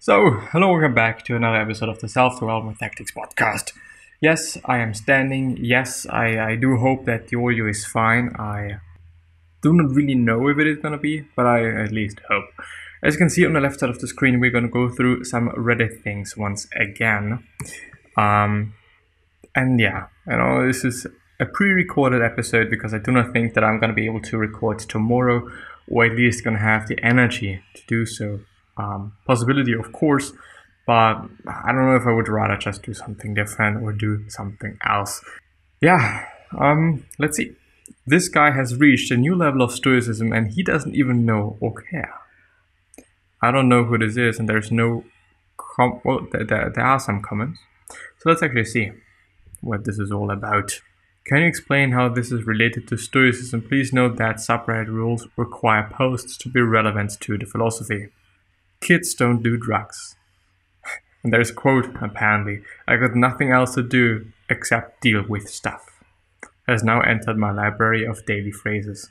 So, hello, welcome back to another episode of the Self-Development Tactics Podcast. Yes, I am standing. Yes, I do hope that the audio is fine. I do not really know if it is going to be, but I at least hope. As you can see on the left side of the screen, we're going to go through some Reddit things once again. And yeah, you know, this is a pre-recorded episode because I do not think that I'm going to be able to record tomorrow, or at least going to have the energy to do so. Possibility, of course, but I don't know if I would rather just do something different or do something else. Yeah, let's see. This guy has reached a new level of stoicism and he doesn't even know or care. I don't know who this is, and there's no... there are some comments. So let's actually see what this is all about. Can you explain how this is related to stoicism? Please note that subreddit rules require posts to be relevant to the philosophy. Kids don't do drugs. And there's a quote, apparently. I got nothing else to do except deal with stuff. Has now entered my library of daily phrases.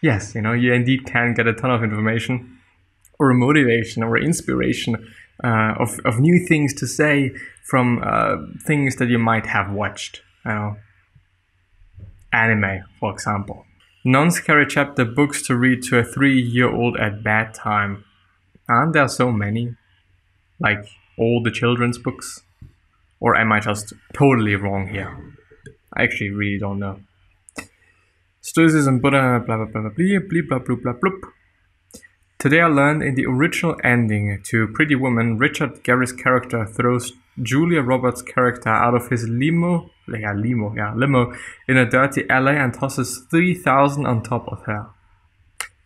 Yes, you know, you indeed can get a ton of information or motivation or inspiration of new things to say from things that you might have watched. You know, anime, for example. Non-scary chapter books to read to a 3-year-old at bedtime. Aren't there so many? Like all the children's books? Or am I just totally wrong here? I actually really don't know. Stoicism, Buddha, blah blah blah blah blah blah blah blah blah. Today I learned in the original ending to Pretty Woman, Richard Gere's character throws Julia Roberts' character out of his limo in a dirty alley and tosses 3,000 on top of her.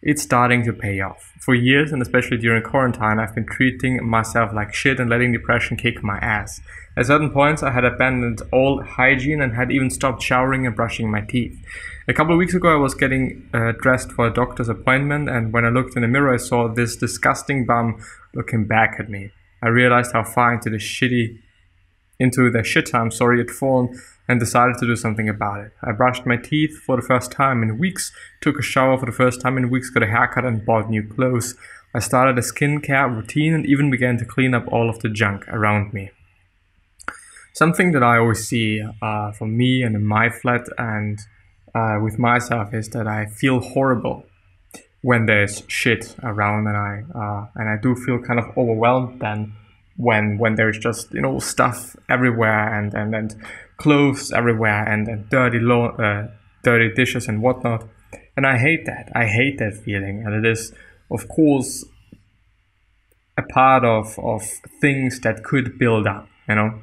It's starting to pay off. For years, and especially during quarantine, I've been treating myself like shit and letting depression kick my ass. At certain points, I had abandoned all hygiene and had even stopped showering and brushing my teeth. A couple of weeks ago, I was getting dressed for a doctor's appointment, and when I looked in the mirror, I saw this disgusting bum looking back at me. I realized how far into the shit time had fallen, and decided to do something about it. I brushed my teeth for the first time in weeks, took a shower for the first time in weeks, got a haircut and bought new clothes. I started a skincare routine and even began to clean up all of the junk around me. Something that I always see for me and in my flat and with myself is that I feel horrible when there's shit around, and I do feel kind of overwhelmed then when there's just, you know, stuff everywhere and clothes everywhere and dirty dishes and whatnot, and I hate that feeling, and it is of course a part of things that could build up, you know,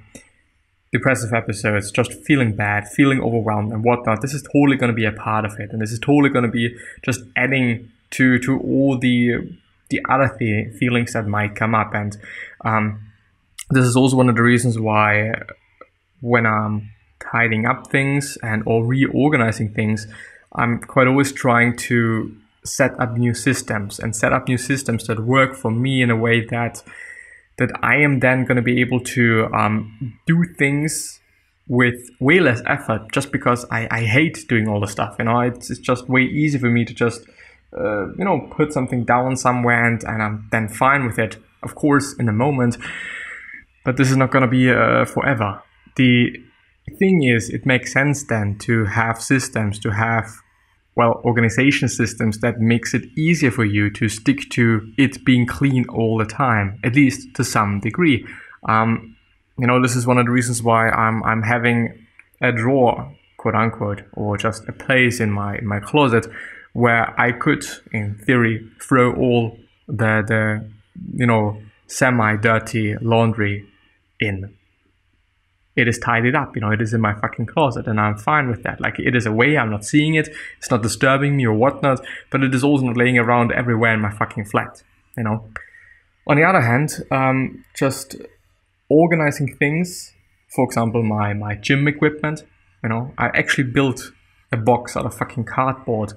depressive episodes, just feeling bad, feeling overwhelmed and whatnot. This is totally going to be a part of it, and this is totally going to be just adding to all the other feelings that might come up. And this is also one of the reasons why when I'm tidying up things and or reorganizing things, I'm quite always trying to set up new systems that work for me in a way that I am then going to be able to do things with way less effort, just because I hate doing all the stuff. You know, it's just way easy for me to just put something down somewhere and I'm then fine with it, of course, in the moment. But this is not going to be forever. The thing is, it makes sense then to have systems, to have, well, organization systems that makes it easier for you to stick to it being clean all the time, at least to some degree. You know, this is one of the reasons why I'm having a drawer, quote unquote, or just a place in my closet where I could, in theory, throw all the you know, semi-dirty laundry in. It is tidied up, you know, it is in my fucking closet, and I'm fine with that. Like, it is away, I'm not seeing it, it's not disturbing me or whatnot, but it is also not laying around everywhere in my fucking flat, you know. On the other hand, just organizing things, for example, my gym equipment, you know, I actually built a box out of fucking cardboard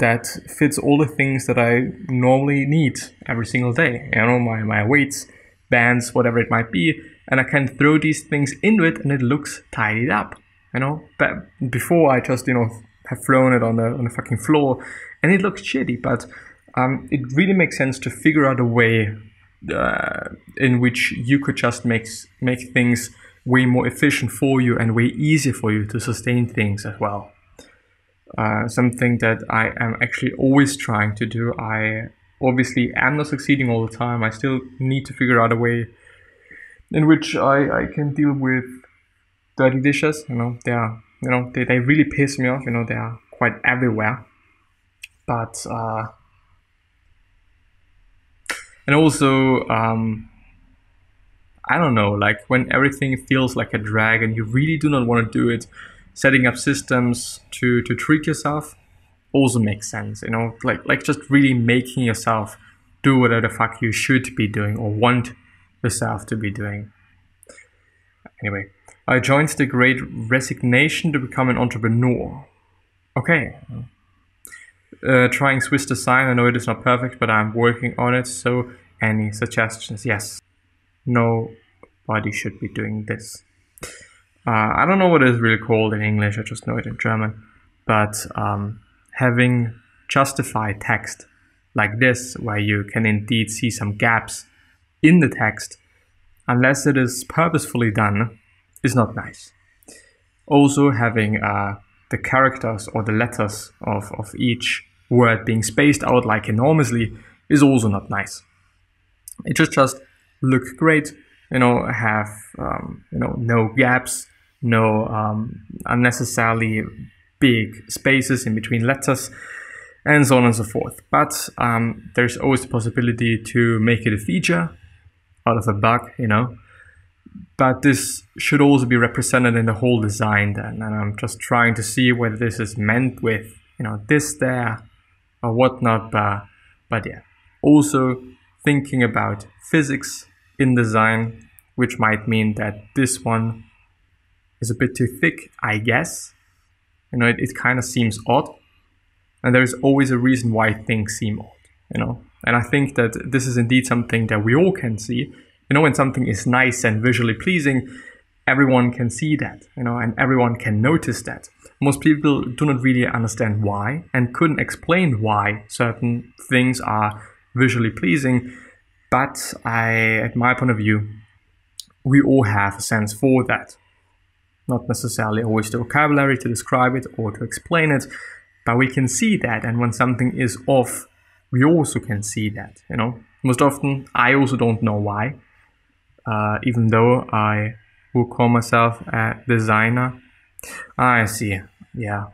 that fits all the things that I normally need every single day. You know, my weights, bands, whatever it might be. And I can throw these things into it and it looks tidied up. You know, but before I just, you know, have thrown it on the fucking floor and it looks shitty. But it really makes sense to figure out a way in which you could just make things way more efficient for you and way easier for you to sustain things as well. Something that I am actually always trying to do. I obviously am not succeeding all the time. I still need to figure out a way in which I can deal with dirty dishes. They really piss me off. They are quite everywhere. But and also I don't know, like when everything feels like a drag and you really do not want to do it, setting up systems to trick yourself also makes sense. Like just really making yourself do whatever the fuck you should be doing or want yourself to be doing. Anyway, I joined the Great Resignation to become an entrepreneur. Okay. Trying Swiss design. I know it is not perfect, but I'm working on it. So any suggestions? Yes. Nobody should be doing this. I don't know what it's really called in English. I just know it in German. But having justified text like this, where you can indeed see some gaps in the text, unless it is purposefully done, is not nice. Also having the characters or the letters of each word being spaced out like enormously is also not nice. It should just look great, have no gaps, no unnecessarily big spaces in between letters, and so on and so forth. But there's always the possibility to make it a feature out of a bug, But this should also be represented in the whole design then. And I'm just trying to see whether this is meant with, this there or whatnot. But yeah, also thinking about physics in design, which might mean that this one is a bit too thick, I guess. It kind of seems odd. And there is always a reason why things seem odd, And I think that this is indeed something that we all can see. When something is nice and visually pleasing, everyone can see that, and everyone can notice that. Most people do not really understand why and couldn't explain why certain things are visually pleasing. But at my point of view, we all have a sense for that. Not necessarily always the vocabulary to describe it or to explain it, but we can see that. And when something is off, we also can see that, Most often, I also don't know why. Even though I will call myself a designer. I see, yeah.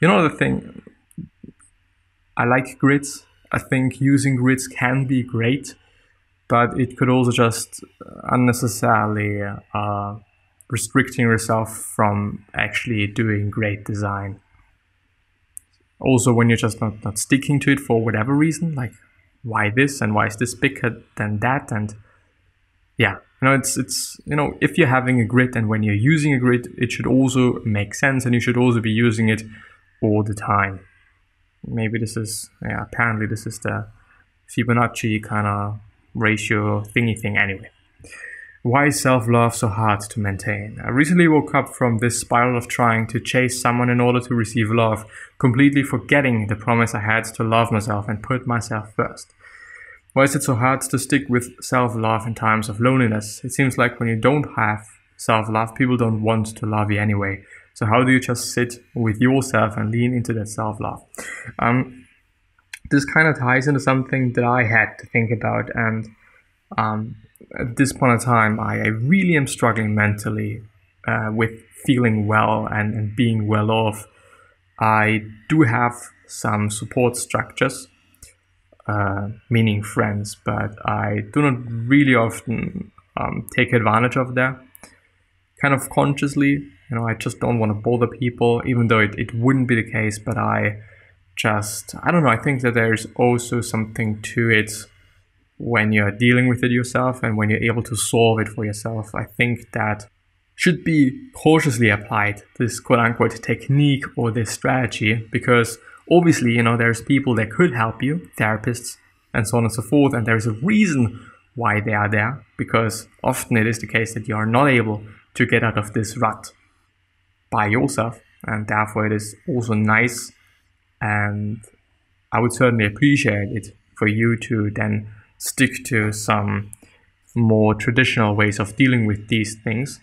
The thing, I like grids. I think using grids can be great, but it could also just unnecessarily restricting yourself from actually doing great design. Also, when you're just not sticking to it for whatever reason, like why this and why is this bigger than that and yeah, it's if you're having a grid and when you're using a grid, it should also make sense and you should also be using it all the time. Maybe this is, apparently this is the Fibonacci kind of ratio thingy thing anyway. Why is self-love so hard to maintain? I recently woke up from this spiral of trying to chase someone in order to receive love, completely forgetting the promise I had to love myself and put myself first. Why is it so hard to stick with self-love in times of loneliness? It seems like when you don't have self-love, people don't want to love you anyway. So how do you just sit with yourself and lean into that self-love? This kind of ties into something that I had to think about. And at this point in time, I really am struggling mentally with feeling well and being well off. I do have some support structures. Meaning friends, but I do not really often take advantage of that, kind of consciously. I just don't want to bother people, even though it wouldn't be the case, but I don't know, I think that there's also something to it when you're dealing with it yourself and when you're able to solve it for yourself. I think that should be cautiously applied, this quote-unquote technique or this strategy, because obviously, there's people that could help you, therapists, and so on and so forth, and there's a reason why they are there, because often it is the case that you are not able to get out of this rut by yourself, and therefore it is also nice and I would certainly appreciate it for you to then stick to some more traditional ways of dealing with these things.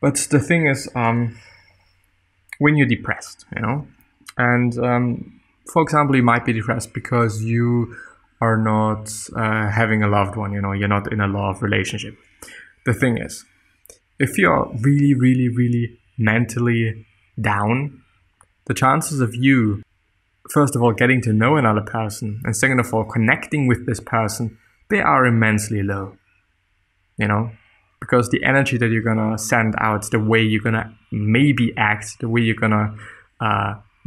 But the thing is, when you're depressed, you know, and for example, you might be depressed because you are not having a loved one, you know, you're not in a love relationship. The thing is, if you're really, really, really mentally down, the chances of you, first of all, getting to know another person, and second of all, connecting with this person, they are immensely low, you know, because the energy that you're gonna send out, the way you're gonna maybe act, the way you're gonna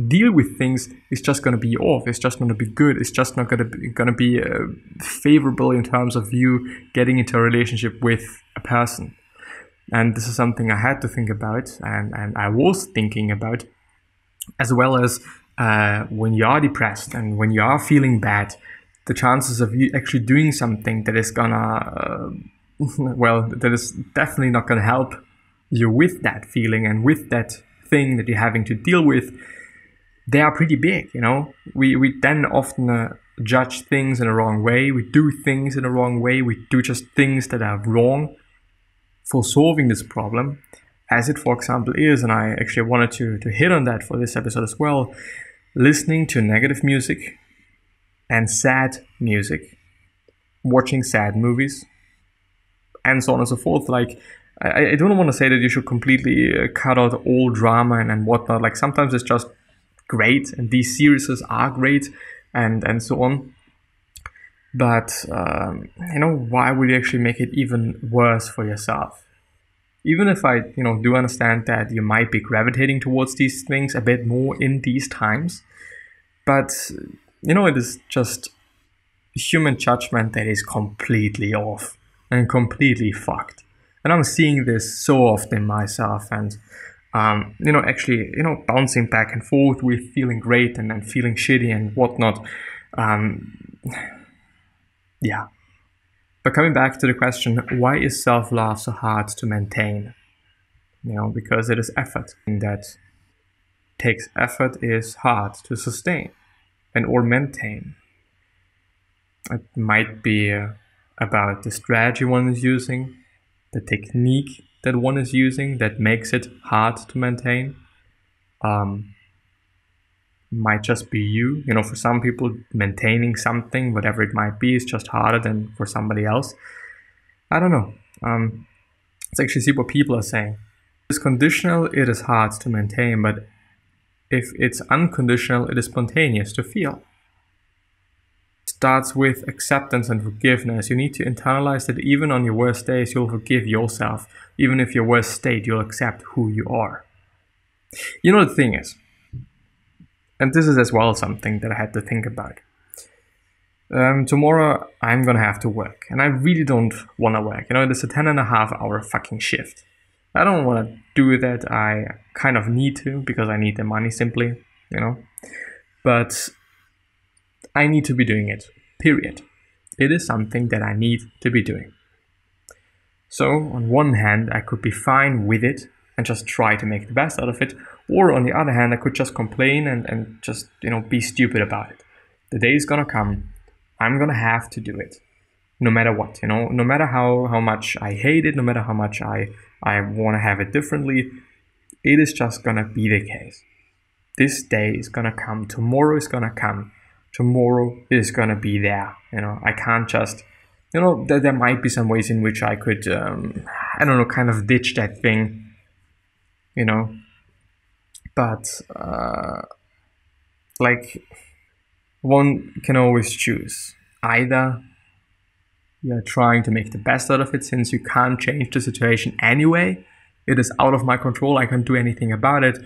deal with things is just gonna be off. It's just gonna be good. It's just not gonna be favorable in terms of you getting into a relationship with a person. And this is something I had to think about, and I was thinking about, as well as when you are depressed and when you are feeling bad, the chances of you actually doing something that is gonna, well, that is definitely not gonna help you with that feeling and with that thing that you're having to deal with, they are pretty big, you know. We then often judge things in the wrong way, we do things in the wrong way, we do just things that are wrong for solving this problem, as it, for example, is, and I actually wanted to hit on that for this episode as well, listening to negative music and sad music, watching sad movies, and so on and so forth. Like, I don't want to say that you should completely cut out all drama and whatnot. Like, sometimes it's just great, and these series are great, and so on. But, you know, why would you actually make it even worse for yourself? Even if I, you know, do understand that you might be gravitating towards these things a bit more in these times, but, you know, it is just human judgment that is completely off and completely fucked. And I'm seeing this so often myself, and, you know, actually, you know, bouncing back and forth with feeling great and then feeling shitty and whatnot. Yeah. But coming back to the question, why is self-love so hard to maintain? You know, because it is effort. And that takes effort is hard to sustain and or maintain. It might be about the strategy one is using, the technique that one is using that makes it hard to maintain. Might just be you know, for some people maintaining something, whatever it might be, is just harder than for somebody else. I don't know. Let's actually see what people are saying. If it's conditional, it is hard to maintain, but if it's unconditional, it is spontaneous to feel. It starts with acceptance and forgiveness. You need to internalize that even on your worst days, you'll forgive yourself. Even if your worst state, you'll accept who you are. You know, the thing is, and this is as well something that I had to think about. Tomorrow I'm gonna have to work, and I really don't wanna work. You know, it is a 10.5-hour fucking shift. I don't wanna do that. I kind of need to, because I need the money simply, you know. But I need to be doing it, period. It is something that I need to be doing. So on one hand, I could be fine with it and just try to make the best out of it. Or on the other hand, I could just complain and just, you know, be stupid about it. The day is gonna come. I'm gonna have to do it. No matter what, you know, no matter how much I hate it, no matter how much I wanna have it differently, it is just gonna be the case. This day is gonna come. Tomorrow is gonna come. Tomorrow is gonna be there. You know, I can't just, you know, there might be some ways in which I could, I don't know, kind of ditch that thing. You know, but like, one can always choose. Either you're trying to make the best out of it, since you can't change the situation anyway. It is out of my control. I can't do anything about it,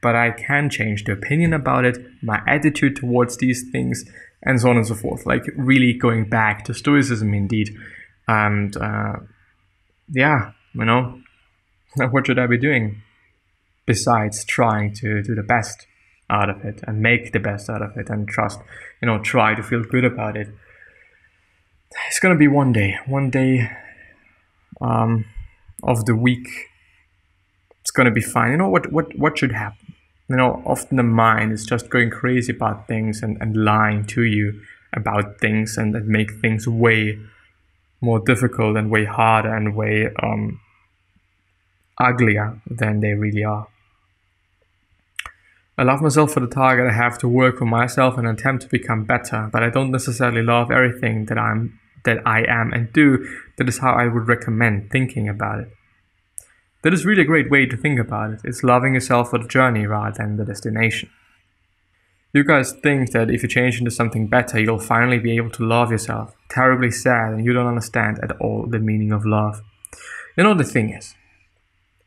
but I can change the opinion about it, my attitude towards these things, and so on and so forth. Like, really going back to Stoicism indeed. And yeah, you know, what should I be doing? Besides trying to do the best out of it and make the best out of it and trust, you know, try to feel good about it. It's gonna be one day of the week. It's gonna be fine. You know, what should happen? often the mind is just going crazy about things and lying to you about things, and that make things way more difficult and way harder and way uglier than they really are. I love myself for the target I have to work on myself and attempt to become better, but I don't necessarily love everything that I am and do. That is how I would recommend thinking about it. That is really a great way to think about it. It's loving yourself for the journey rather than the destination. You guys think that if you change into something better, you'll finally be able to love yourself. Terribly sad, and you don't understand at all the meaning of love. The thing is,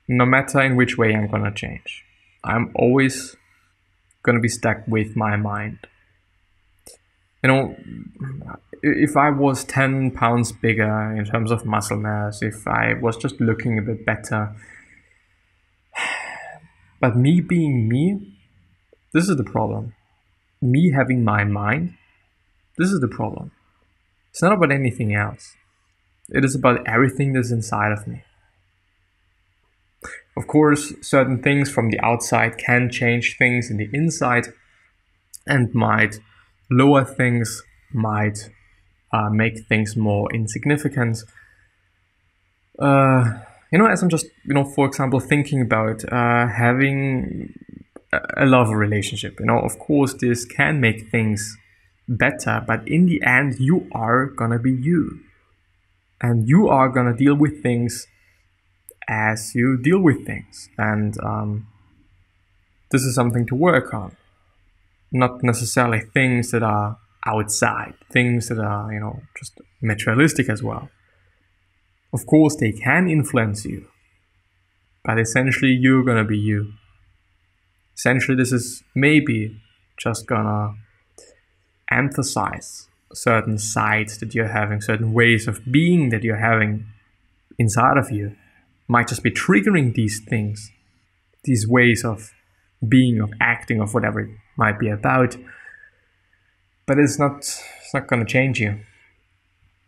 no matter in which way I'm gonna change, I'm always gonna be stuck with my mind. If I was 10 pounds bigger in terms of muscle mass, if I was just looking a bit better, but me being me, this is the problem. Me having my mind, this is the problem. It's not about anything else. It is about everything that's inside of me. Of course, certain things from the outside can change things in the inside and might lower things, might make things more insignificant. As I'm just, for example, thinking about having a love relationship, of course this can make things better, but in the end you are gonna be you. And you are gonna deal with things as you deal with things. And this is something to work on. Not necessarily things that are outside, things that are, just materialistic as well. Of course, they can influence you, but essentially you're gonna be you. Essentially, this is maybe just gonna emphasize certain sides that you're having, certain ways of being that you're having inside of you. Might just be triggering these things, these ways of being, of acting, of whatever it might be about. But it's not going to change you.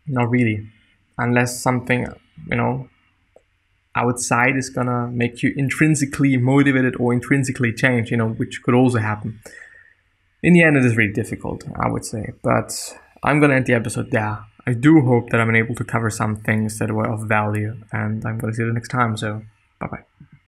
Not really. Unless something, outside is going to make you intrinsically motivated or intrinsically change, which could also happen. In the end, it is really difficult, I would say. But I'm going to end the episode there. I do hope that I'm able to cover some things that were of value, and I'm going to see you next time. So, bye-bye.